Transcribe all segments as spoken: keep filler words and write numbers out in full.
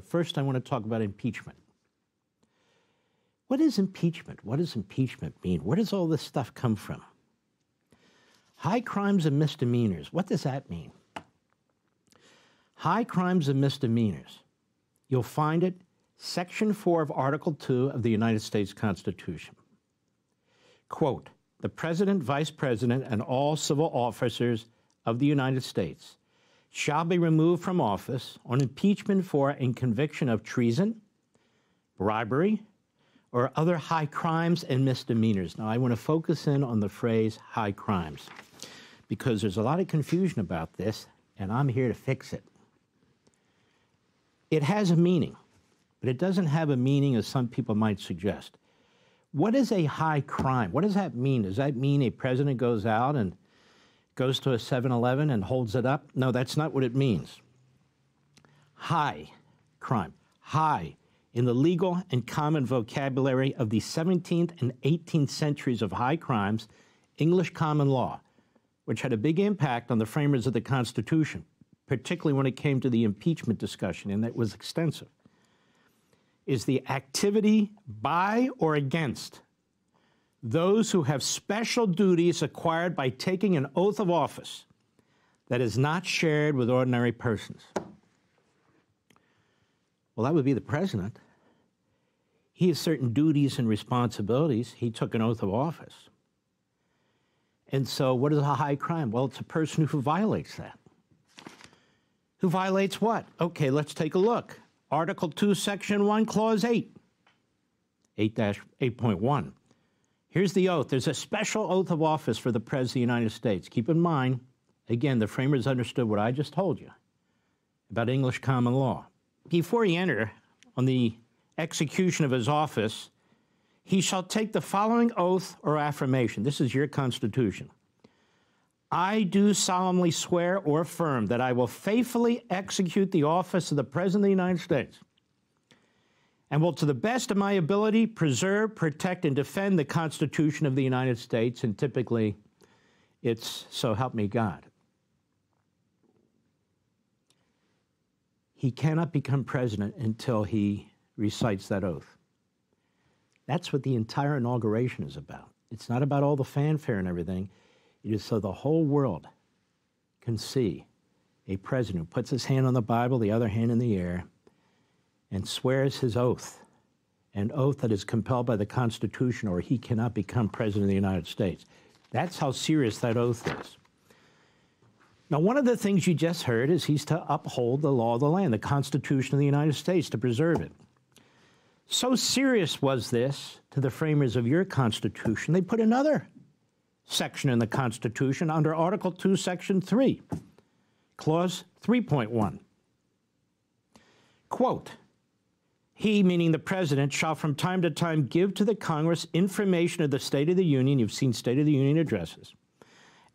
But first, I want to talk about impeachment. What is impeachment? What does impeachment mean? Where does all this stuff come from? High crimes and misdemeanors. What does that mean? High crimes and misdemeanors. You'll find it Section four of Article two of the United States Constitution. Quote, the President, Vice President, and all civil officers of the United States shall be removed from office on impeachment for and conviction of treason, bribery, or other high crimes and misdemeanors. Now, I want to focus in on the phrase high crimes because there's a lot of confusion about this, and I'm here to fix it. It has a meaning, but it doesn't have a meaning as some people might suggest. What is a high crime? What does that mean? Does that mean a president goes out and goes to a seven eleven and holds it up? No, that's not what it means. High crime. High in the legal and common vocabulary of the seventeenth and eighteenth centuries of high crimes, English common law, which had a big impact on the framers of the Constitution, particularly when it came to the impeachment discussion, and that was extensive, is the activity by or against those who have special duties acquired by taking an oath of office that is not shared with ordinary persons. Well, that would be the president. He has certain duties and responsibilities. He took an oath of office. And so what is a high crime? Well, it's a person who violates that. Who violates what? Okay, let's take a look. Article two, Section one, Clause eight, eight dash eight point one. Here's the oath. There's a special oath of office for the President of the United States. Keep in mind, again, the framers understood what I just told you about English common law. Before he enter on the execution of his office, he shall take the following oath or affirmation. This is your Constitution. I do solemnly swear or affirm that I will faithfully execute the office of the President of the United States and will, to the best of my ability, preserve, protect, and defend the Constitution of the United States. And typically, it's so help me God. He cannot become president until he recites that oath. That's what the entire inauguration is about. It's not about all the fanfare and everything. It is so the whole world can see a president who puts his hand on the Bible, the other hand in the air, and swears his oath, an oath that is compelled by the Constitution, or he cannot become president of the United States. That's how serious that oath is. Now, one of the things you just heard is he's to uphold the law of the land, the Constitution of the United States, to preserve it. So serious was this to the framers of your Constitution, they put another section in the Constitution under Article two, Section three, Clause three point one. Quote, he, meaning the president, shall from time to time give to the Congress information of the State of the Union, you've seen State of the Union addresses,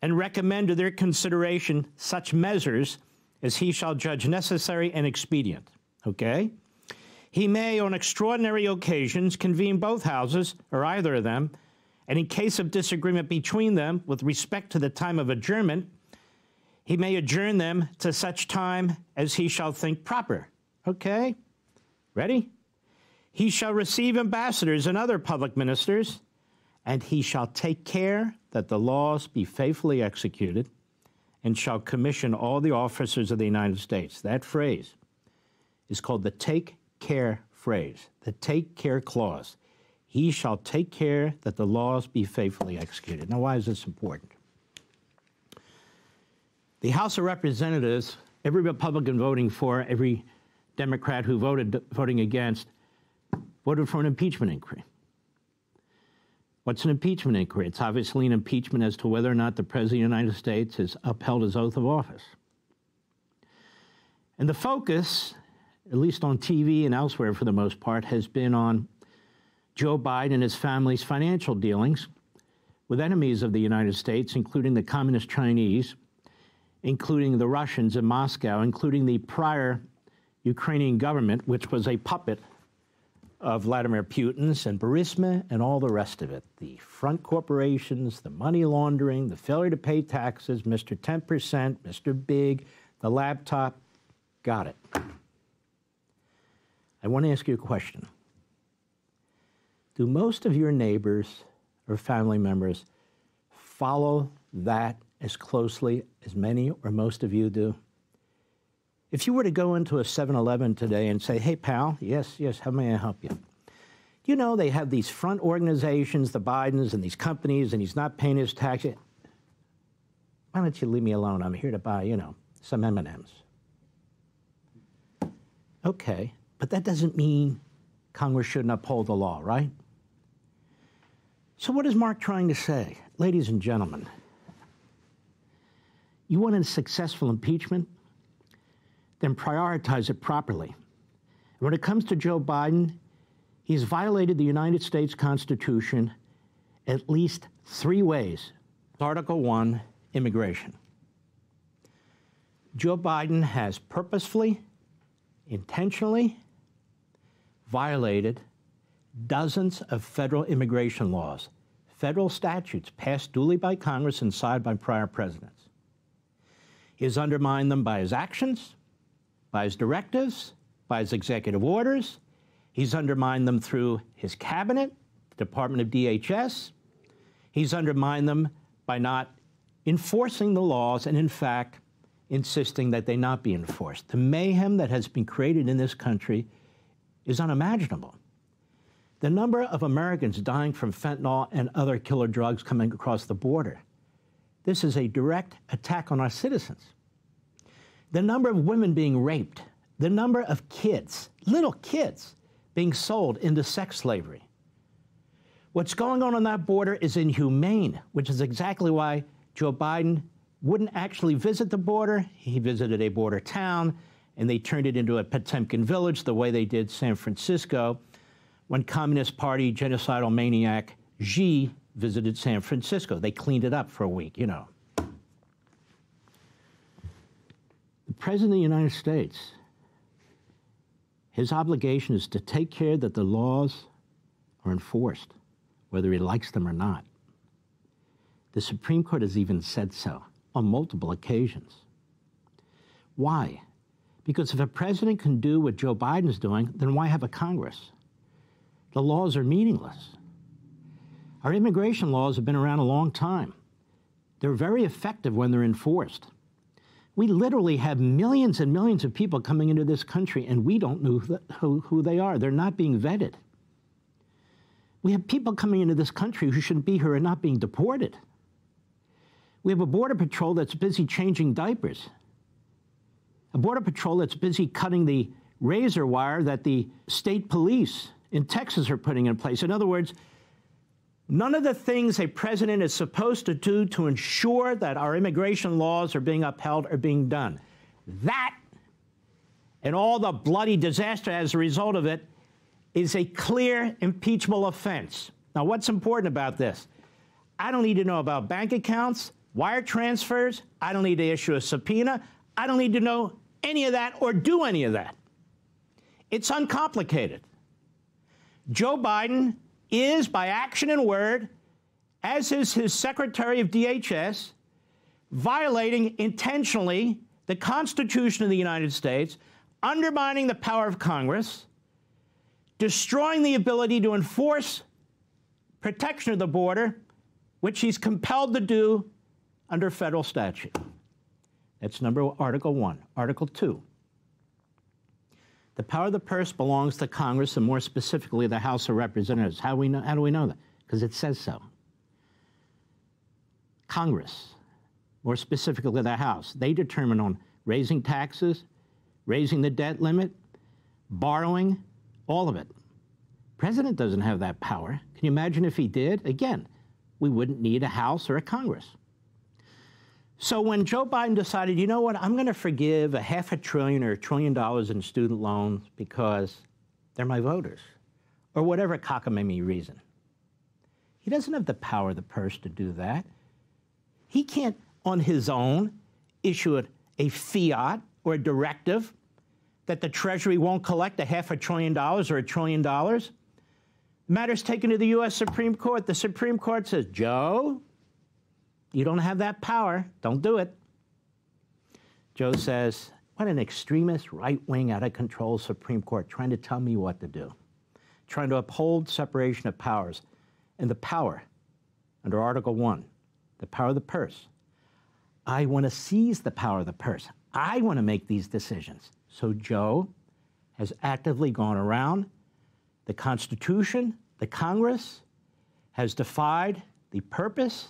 and recommend to their consideration such measures as he shall judge necessary and expedient. Okay? He may, on extraordinary occasions, convene both houses, or either of them, and in case of disagreement between them with respect to the time of adjournment, he may adjourn them to such time as he shall think proper. Okay, ready? He shall receive ambassadors and other public ministers, and he shall take care that the laws be faithfully executed, and shall commission all the officers of the United States. That phrase is called the take care phrase, the take care clause. He shall take care that the laws be faithfully executed. Now, why is this important? The House of Representatives, every Republican voting for, every Democrat who voted voting against, voted for an impeachment inquiry. What's an impeachment inquiry? It's obviously an impeachment as to whether or not the President of the United States has upheld his oath of office. And the focus, at least on T V and elsewhere for the most part, has been on Joe Biden and his family's financial dealings with enemies of the United States, including the Communist Chinese, including the Russians in Moscow, including the prior Ukrainian government, which was a puppet of Vladimir Putin's and Burisma and all the rest of it. The front corporations, the money laundering, the failure to pay taxes, Mister ten percent, Mister Big, the laptop, got it. I want to ask you a question. Do most of your neighbors or family members follow that as closely as many or most of you do? If you were to go into a seven eleven today and say, hey, pal, yes, yes, how may I help you? You know, they have these front organizations, the Bidens and these companies, and he's not paying his taxes. Why don't you leave me alone? I'm here to buy, you know, some M and M's. Okay, but that doesn't mean Congress shouldn't uphold the law, right? So what is Mark trying to say? Ladies and gentlemen, you want a successful impeachment? Then prioritize it properly. And when it comes to Joe Biden, he's violated the United States Constitution at least three ways. Article one, immigration. Joe Biden has purposefully, intentionally violated dozens of federal immigration laws, federal statutes passed duly by Congress and signed by prior presidents. He has undermined them by his actions, by his directives, by his executive orders. He's undermined them through his cabinet, Department of D H S. He's undermined them by not enforcing the laws and, in fact, insisting that they not be enforced. The mayhem that has been created in this country is unimaginable. The number of Americans dying from fentanyl and other killer drugs coming across the border. This is a direct attack on our citizens. The number of women being raped, the number of kids, little kids, being sold into sex slavery. What's going on on that border is inhumane, which is exactly why Joe Biden wouldn't actually visit the border. He visited a border town, and they turned it into a Potemkin village the way they did San Francisco when Communist Party genocidal maniac Xi visited San Francisco. They cleaned it up for a week, you know. The President of the United States, his obligation is to take care that the laws are enforced, whether he likes them or not. The Supreme Court has even said so on multiple occasions. Why? Because if a president can do what Joe Biden's doing, then why have a Congress? The laws are meaningless. Our immigration laws have been around a long time. They're very effective when they're enforced. We literally have millions and millions of people coming into this country, and we don't know who, who they are. They're not being vetted. We have people coming into this country who shouldn't be here and not being deported. We have a Border Patrol that's busy changing diapers, a Border Patrol that's busy cutting the razor wire that the state police in Texas are putting in place. In other words, none of the things a president is supposed to do to ensure that our immigration laws are being upheld are being done. That, and all the bloody disaster as a result of it, is a clear impeachable offense. Now, what's important about this? I don't need to know about bank accounts, wire transfers. I don't need to issue a subpoena. I don't need to know any of that or do any of that. It's uncomplicated. Joe Biden is, by action and word, as is his Secretary of D H S, violating intentionally the Constitution of the United States, undermining the power of Congress, destroying the ability to enforce protection of the border, which he's compelled to do under federal statute. That's number one, Article one. Article two. The power of the purse belongs to Congress, and more specifically, the House of Representatives. How do we know, how do we know that? Because it says so. Congress, more specifically the House, they determine on raising taxes, raising the debt limit, borrowing, all of it. The president doesn't have that power. Can you imagine if he did? Again, we wouldn't need a House or a Congress. So when Joe Biden decided, you know what, I'm going to forgive a half a trillion or a trillion dollars in student loans because they're my voters, or whatever cockamamie reason. He doesn't have the power of the purse to do that. He can't, on his own, issue a, a fiat or a directive that the Treasury won't collect a half a trillion dollars or a trillion dollars. Matters taken to the U S Supreme Court. The Supreme Court says, Joe, you don't have that power. Don't do it. Joe says, What an extremist, right-wing, out-of-control Supreme Court trying to tell me what to do, trying to uphold separation of powers. And the power, under Article one, the power of the purse. I want to seize the power of the purse. I want to make these decisions. So Joe has actively gone around the Constitution, the Congress, has defied the purpose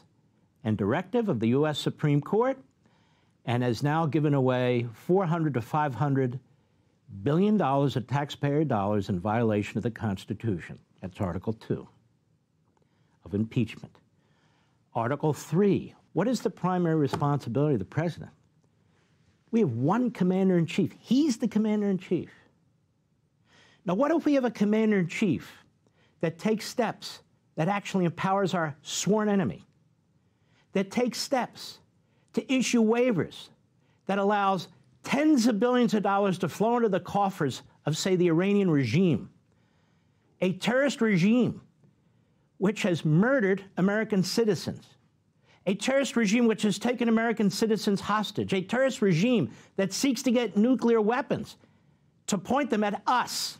and directive of the U S Supreme Court, and has now given away four hundred to five hundred billion dollars of taxpayer dollars in violation of the Constitution. That's Article two of impeachment. Article three, what is the primary responsibility of the president? We have one commander-in-chief. He's the commander-in-chief. Now, what if we have a commander-in-chief that takes steps that actually empowers our sworn enemy, that takes steps to issue waivers that allows tens of billions of dollars to flow into the coffers of, say, the Iranian regime, a terrorist regime which has murdered American citizens, a terrorist regime which has taken American citizens hostage, a terrorist regime that seeks to get nuclear weapons to point them at us,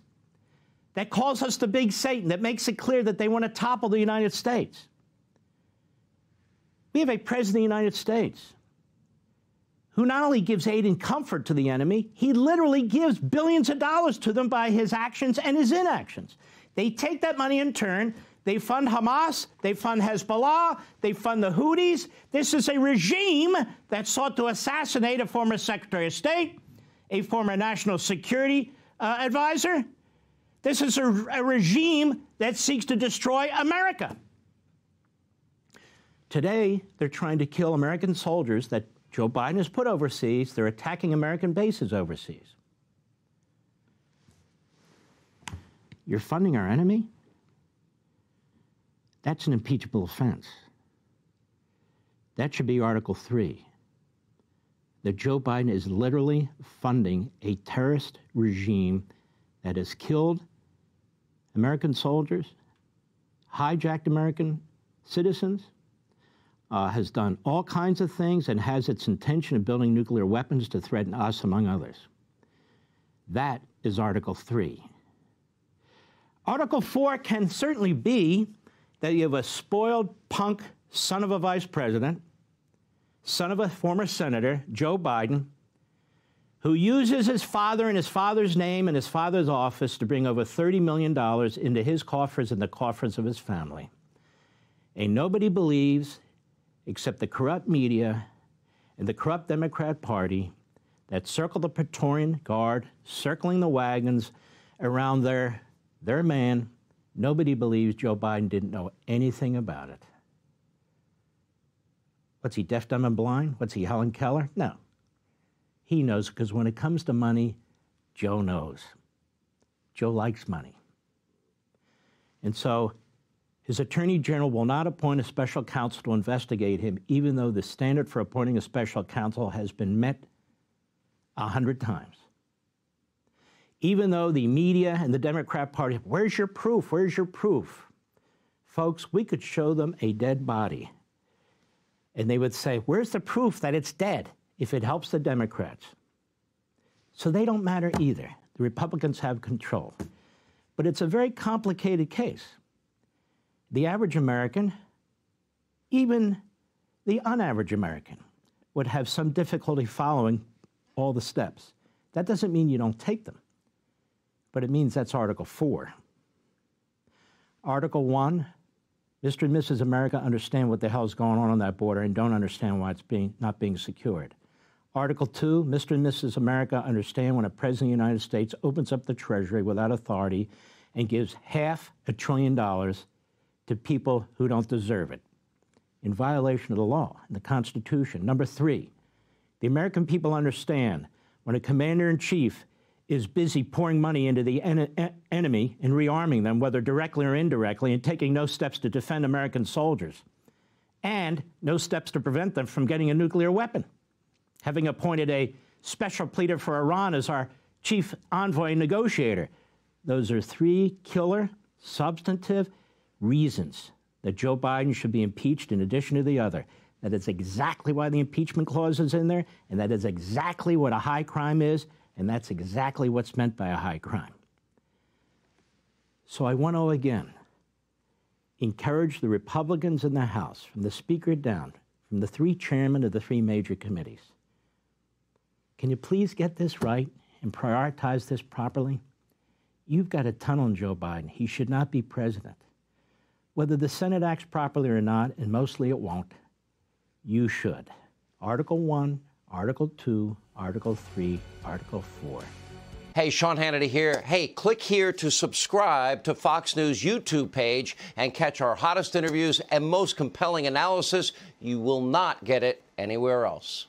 that calls us the big Satan, that makes it clear that they want to topple the United States. We have a president of the United States who not only gives aid and comfort to the enemy, he literally gives billions of dollars to them by his actions and his inactions. They take that money in turn. They fund Hamas. They fund Hezbollah. They fund the Houthis. This is a regime that sought to assassinate a former Secretary of State, a former National Security uh, advisor. This is a, a regime that seeks to destroy America. Today, they're trying to kill American soldiers that Joe Biden has put overseas. They're attacking American bases overseas. You're funding our enemy? That's an impeachable offense. That should be Article three. That Joe Biden is literally funding a terrorist regime that has killed American soldiers, hijacked American citizens, uh, has done all kinds of things, and has its intention of building nuclear weapons to threaten us, among others. That is Article three. Article four can certainly be that you have a spoiled punk son of a vice president, son of a former senator, Joe Biden, who uses his father and his father's name and his father's office to bring over thirty million dollars into his coffers and the coffers of his family. And nobody believes, except the corrupt media and the corrupt Democrat Party, that circle the Praetorian Guard, circling the wagons around their, their man. Nobody believes Joe Biden didn't know anything about it. What's he, deaf, dumb, and blind? What's he, Helen Keller? No. He knows, because when it comes to money, Joe knows. Joe likes money. And so his attorney general will not appoint a special counsel to investigate him, even though the standard for appointing a special counsel has been met a hundred times. Even though the media and the Democrat Party, where's your proof? Where's your proof? Folks, we could show them a dead body, and they would say, where's the proof that it's dead? If it helps the Democrats. So they don't matter either. The Republicans have control. But it's a very complicated case. The average American, even the unaverage American, would have some difficulty following all the steps. That doesn't mean you don't take them, but it means that's Article four. Article one, Mister and Missus America understand what the hell is going on on that border and don't understand why it's being, not being secured. Article two, Mister and Missus America understand when a president of the United States opens up the Treasury without authority and gives half a trillion dollars to people who don't deserve it, in violation of the law and the Constitution. Number three, the American people understand when a commander-in-chief is busy pouring money into the en en enemy and rearming them, whether directly or indirectly, and taking no steps to defend American soldiers, and no steps to prevent them from getting a nuclear weapon. Having appointed a special pleader for Iran as our chief envoy and negotiator. Those are three killer, substantive reasons that Joe Biden should be impeached, in addition to the other. That is exactly why the impeachment clause is in there, and that is exactly what a high crime is, and that's exactly what's meant by a high crime. So I want to again encourage the Republicans in the House, from the Speaker down, from the three chairmen of the three major committees. Can you please get this right and prioritize this properly? You've got a ton on Joe Biden. He should not be president. Whether the Senate acts properly or not, and mostly it won't, you should. Article one, Article two, Article three, Article four. Hey, Sean Hannity here. Hey, click here to subscribe to Fox News YouTube page and catch our hottest interviews and most compelling analysis. You will not get it anywhere else.